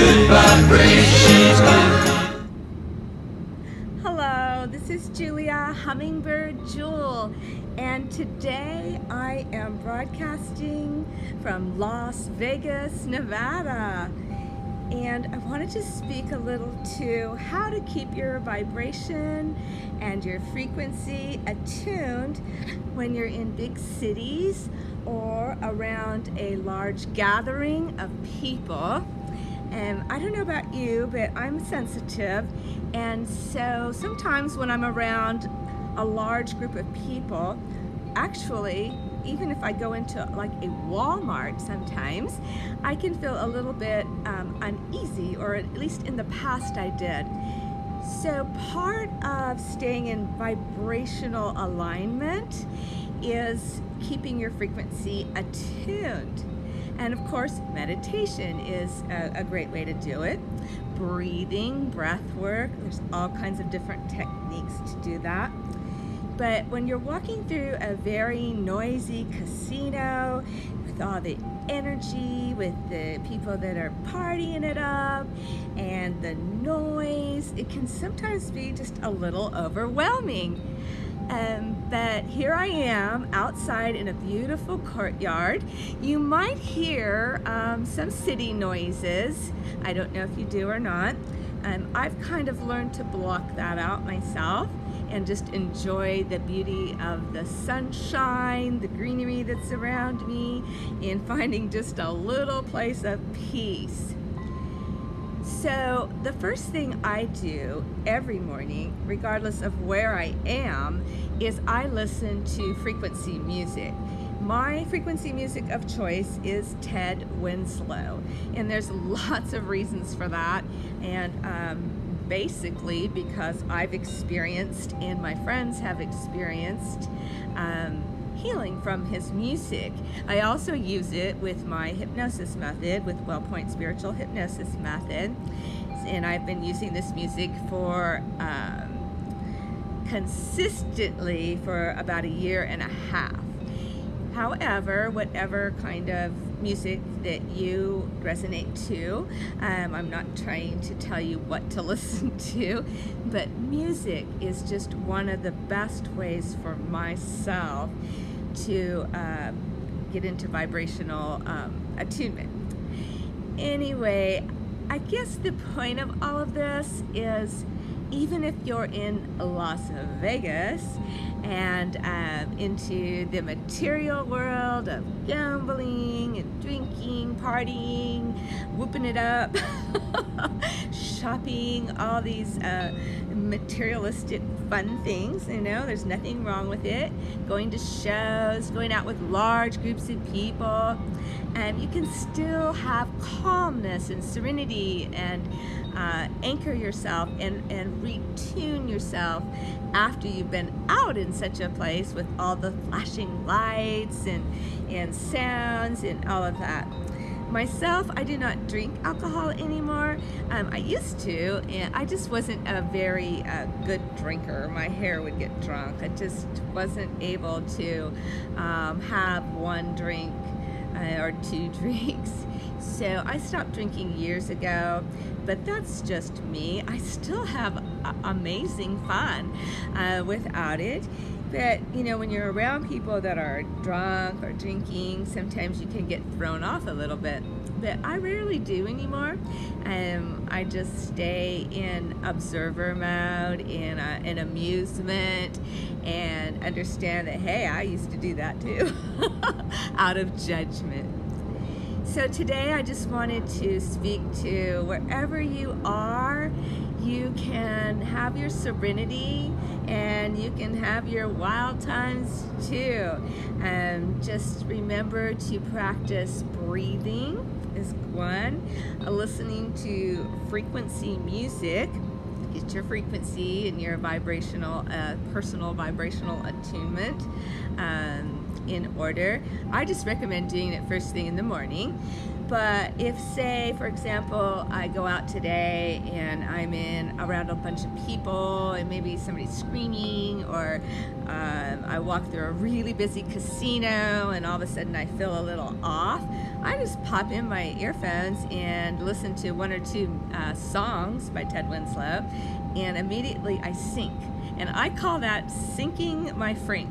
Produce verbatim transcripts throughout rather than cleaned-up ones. good vibrations. Hello, this is Julia Hummingbird Jewel, and today I am broadcasting from Las Vegas, Nevada. And I wanted to speak a little to how to keep your vibration and your frequency attuned when you're in big cities or around a large gathering of people. And I don't know about you, but I'm sensitive, and so sometimes when I'm around a large group of people, actually even if I go into like a Walmart, sometimes I can feel a little bit um, uneasy, or at least in the past I did. So part of staying in vibrational alignment is keeping your frequency attuned. And of course, meditation is a, a great way to do it. Breathing, breath work, there's all kinds of different techniques to do that. But when you're walking through a very noisy casino with all the energy, with the people that are partying it up and the noise, it can sometimes be just a little overwhelming. Um, but here I am outside in a beautiful courtyard. You might hear um, some city noises. I don't know if you do or not. Um, I've kind of learned to block that out myself and just enjoy the beauty of the sunshine, the greenery that's around me, and finding just a little place of peace. So the first thing I do every morning, regardless of where I am, is I listen to frequency music. My frequency music of choice is Ted Winslow, and there's lots of reasons for that, and um, basically because I've experienced and my friends have experienced um, healing from his music. I also use it with my hypnosis method, with WellPoint Spiritual Hypnosis Method, and I've been using this music for um, consistently for about a year and a half. However, whatever kind of music that you resonate to, um, I'm not trying to tell you what to listen to, but music is just one of the best ways for myself to uh, get into vibrational um, attunement. Anyway, I guess the point of all of this is, even if you're in Las Vegas and um, into the material world of gambling and drinking, partying, whooping it up, shopping, all these uh, materialistic fun things, you know, there's nothing wrong with it. Going to shows, going out with large groups of people, and um, you can still have calmness and serenity and uh, anchor yourself and, and retune yourself after you've been out in such a place with all the flashing lights and, and sounds and all of that. Myself, I do not drink alcohol anymore. Um, I used to, and I just wasn't a very uh, good drinker. My hair would get drunk. I just wasn't able to um, have one drink uh, or two drinks. So I stopped drinking years ago, but that's just me. I still have amazing fun uh, without it. But, you know, when you're around people that are drunk or drinking, sometimes you can get thrown off a little bit. But I rarely do anymore. Um, I just stay in observer mode, in, uh, in amusement, and understand that, hey, I used to do that too, out of judgment. So today I just wanted to speak to, wherever you are, you can have your serenity and you can have your wild times too. Um, just remember to practice breathing is one, uh, listening to frequency music, get your frequency and your vibrational, uh, personal vibrational attunement um, in order. I just recommend doing it first thing in the morning. But if, say, for example, I go out today and I'm in around a bunch of people and maybe somebody's screaming, or um, I walk through a really busy casino and all of a sudden I feel a little off, I just pop in my earphones and listen to one or two uh, songs by Ted Winslow, and immediately I sink. And I call that sinking my frank.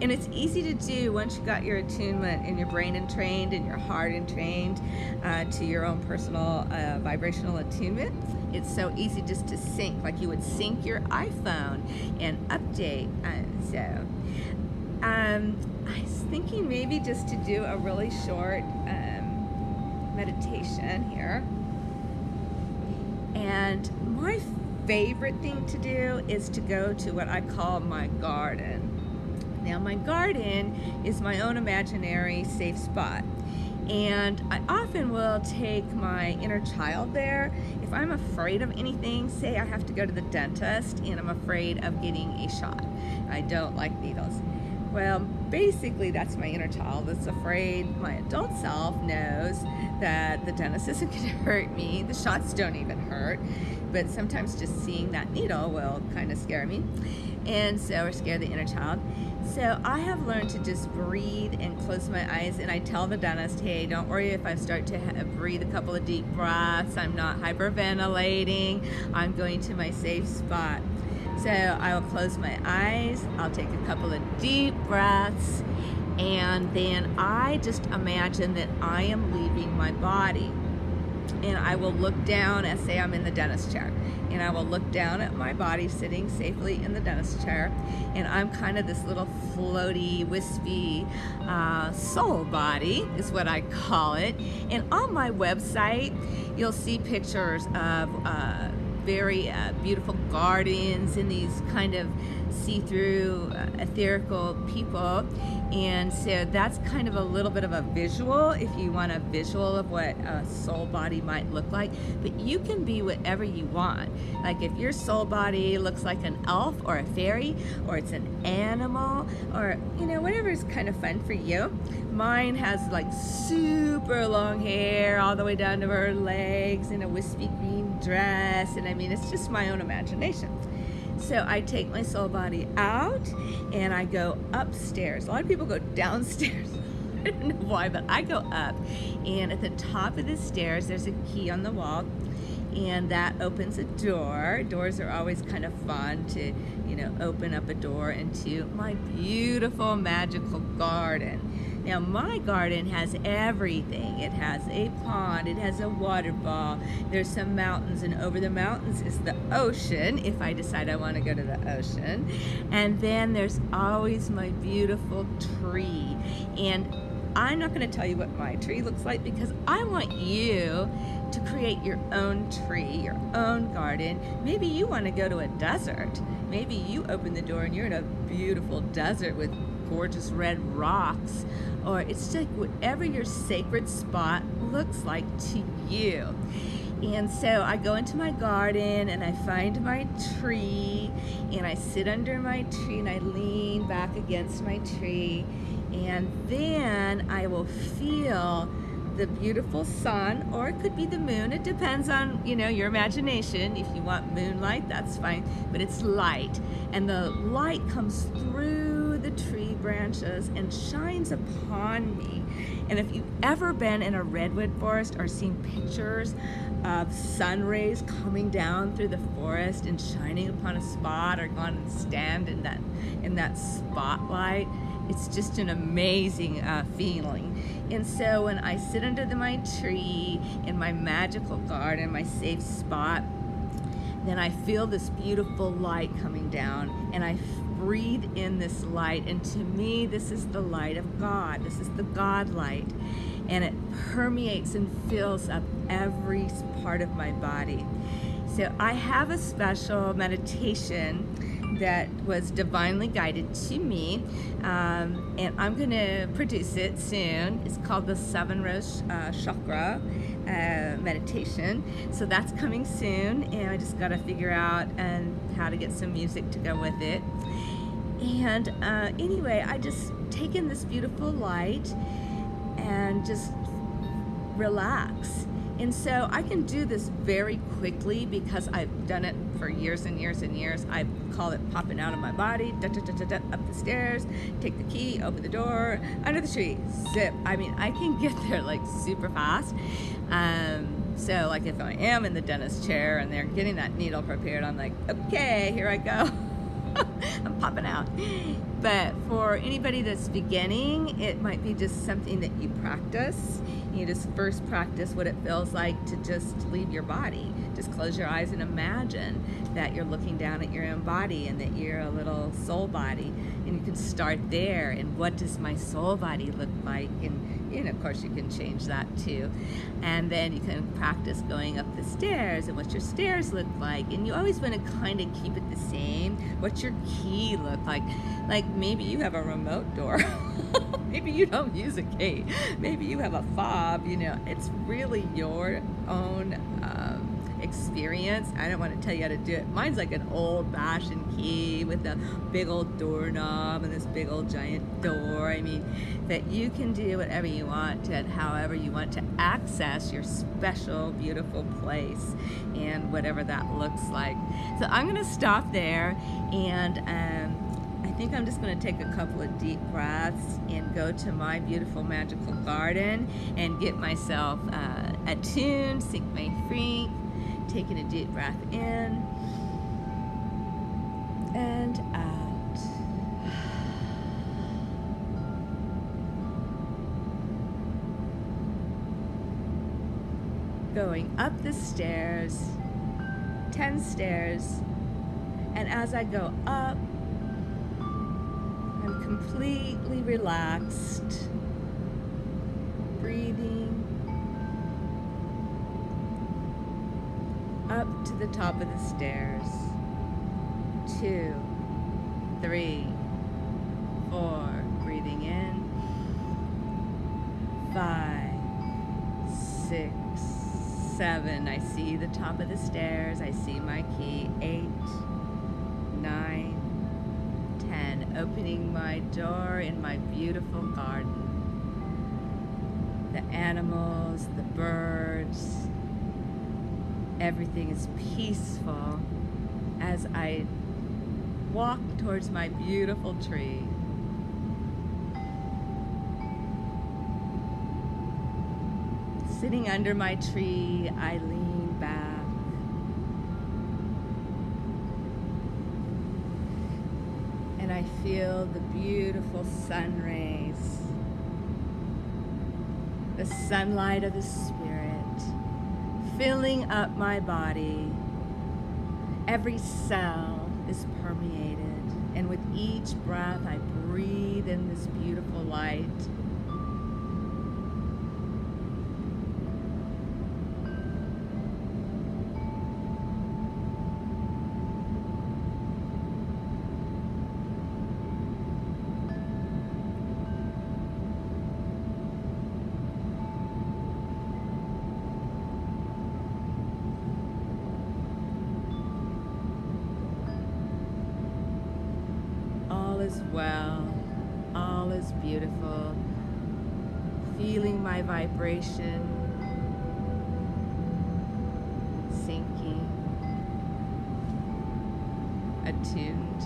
And it's easy to do once you got your attunement and your brain entrained and your heart entrained uh, to your own personal uh, vibrational attunement. It's so easy just to sync, like you would sync your iPhone and update. And so um, I was thinking maybe just to do a really short um, meditation here. And my favorite thing to do is to go to what I call my garden. Now, my garden is my own imaginary safe spot, and I often will take my inner child there. If I'm afraid of anything, say I have to go to the dentist and I'm afraid of getting a shot, I don't like needles. Well, basically that's my inner child that's afraid. My adult self knows that the dentist isn't going to hurt me, the shots don't even hurt, but sometimes just seeing that needle will kind of scare me, and so, or scare the inner child. So I have learned to just breathe and close my eyes, and I tell the dentist, hey, don't worry if I start to breathe a couple of deep breaths, I'm not hyperventilating, I'm going to my safe spot. So I will close my eyes, I'll take a couple of deep breaths, and then I just imagine that I am leaving my body. And I will look down, and say I'm in the dentist chair, and I will look down at my body sitting safely in the dentist chair, and I'm kind of this little floaty, wispy uh, soul body is what I call it. And on my website you'll see pictures of uh, very uh, beautiful gardens and these kind of see-through uh, etherical people, and so that's kind of a little bit of a visual if you want a visual of what a soul body might look like. But you can be whatever you want. Like if your soul body looks like an elf or a fairy, or it's an animal, or you know, whatever is kind of fun for you. Mine has like super long hair all the way down to her legs and a wispy green dress, and I mean, it's just my own imagination. So I take my soul body out and I go upstairs. A lot of people go downstairs. I don't know why, but I go up. And at the top of the stairs, there's a key on the wall, and that opens a door. Doors are always kind of fun to, you know, open up a door into my beautiful magical garden. Now, my garden has everything. It has a pond, it has a waterfall, there's some mountains, and over the mountains is the ocean, if I decide I want to go to the ocean. And then there's always my beautiful tree. And I'm not going to tell you what my tree looks like, because I want you to create your own tree, your own garden. Maybe you want to go to a desert. Maybe you open the door and you're in a beautiful desert with gorgeous red rocks, or it's like whatever your sacred spot looks like to you. And so I go into my garden and I find my tree, and I sit under my tree and I lean back against my tree, and then I will feel the beautiful sun, or it could be the moon. It depends on, you know, your imagination. If you want moonlight, that's fine, but it's light, and the light comes through the tree branches and shines upon me. And if you've ever been in a redwood forest or seen pictures of sun rays coming down through the forest and shining upon a spot, or gone and stand in that in that spotlight, it's just an amazing uh, feeling. And so when I sit under the, my tree in my magical garden, my safe spot, then I feel this beautiful light coming down, and I breathe in this light, and to me this is the light of God. This is the God light, and it permeates and fills up every part of my body. So I have a special meditation that was divinely guided to me, um, and I'm going to produce it soon. It's called the Seven Rose uh, Chakra Uh, meditation, so that's coming soon, and I just got to figure out and um, how to get some music to go with it. And uh, anyway, I just take in this beautiful light and just relax. And so I can do this very quickly because I've done it for years and years and years. I call it popping out of my body, da, da, da, da, da, up the stairs, take the key, open the door, under the tree, zip. I mean, I can get there like super fast. Um, so like if I am in the dentist chair and they're getting that needle prepared, I'm like, okay, here I go. I'm popping out. But for anybody that's beginning, it might be just something that you practice. You just first practice what it feels like to just leave your body. Just close your eyes and imagine that you're looking down at your own body and that you're a little soul body. And you can start there. And what does my soul body look like? And, and of course, you can change that too. And then you can practice going up the stairs and what your stairs look like. And you always want to kind of keep it the same. What's your key look like? Like maybe you have a remote door. Maybe you don't use a key. Maybe you have a fob. You know, it's really your own um, experience. I don't want to tell you how to do it. Mine's like an old-fashioned key with a big old doorknob and this big old giant door. I mean, that you can do whatever you want and however you want to access your special, beautiful place and whatever that looks like. So I'm going to stop there, and um, I think I'm just going to take a couple of deep breaths and go to my beautiful magical garden and get myself uh, attuned, sink my feet, taking a deep breath in and out. Going up the stairs, ten stairs, and as I go up, completely relaxed, breathing up to the top of the stairs, two, three, four, breathing in, five, six, seven, I see the top of the stairs, I see my key, eight, nine, ten, opening my door in my beautiful garden. The animals, the birds, everything is peaceful as I walk towards my beautiful tree. Sitting under my tree, I lean back. I feel the beautiful sun rays, the sunlight of the spirit filling up my body. Every cell is permeated, and with each breath I breathe in this beautiful light. Well, all is beautiful. Feeling my vibration sinking, attuned.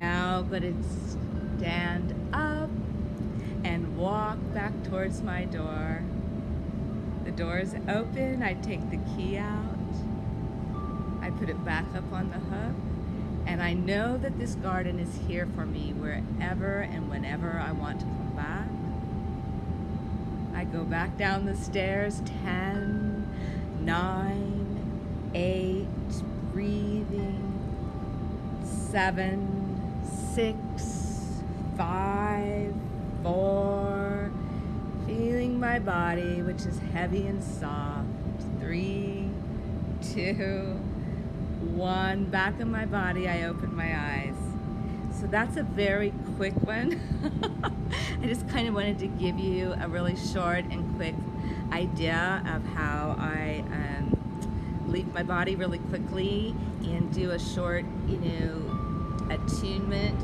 Now, but it's stand up and walk back towards my door. The door is open. I take the key out. I put it back up on the hook. And I know that this garden is here for me wherever and whenever I want to come back. I go back down the stairs, ten, nine, eight, breathing, seven, six, Five, four, feeling my body, which is heavy and soft. Three, two, one. Back in my body, I open my eyes. So that's a very quick one. I just kind of wanted to give you a really short and quick idea of how I um, leave my body really quickly and do a short, you know, attunement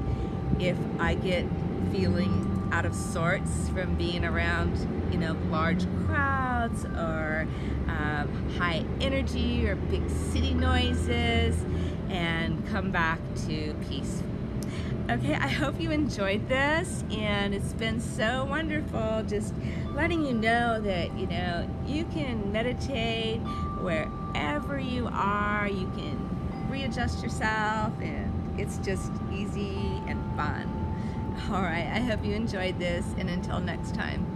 if I get feeling out of sorts from being around, you know, large crowds or um, high energy or big city noises, and come back to peace. Okay, I hope you enjoyed this, and it's been so wonderful just letting you know that, you know, you can meditate wherever you are, you can readjust yourself, and it's just easy and fun. All right, I hope you enjoyed this, and until next time.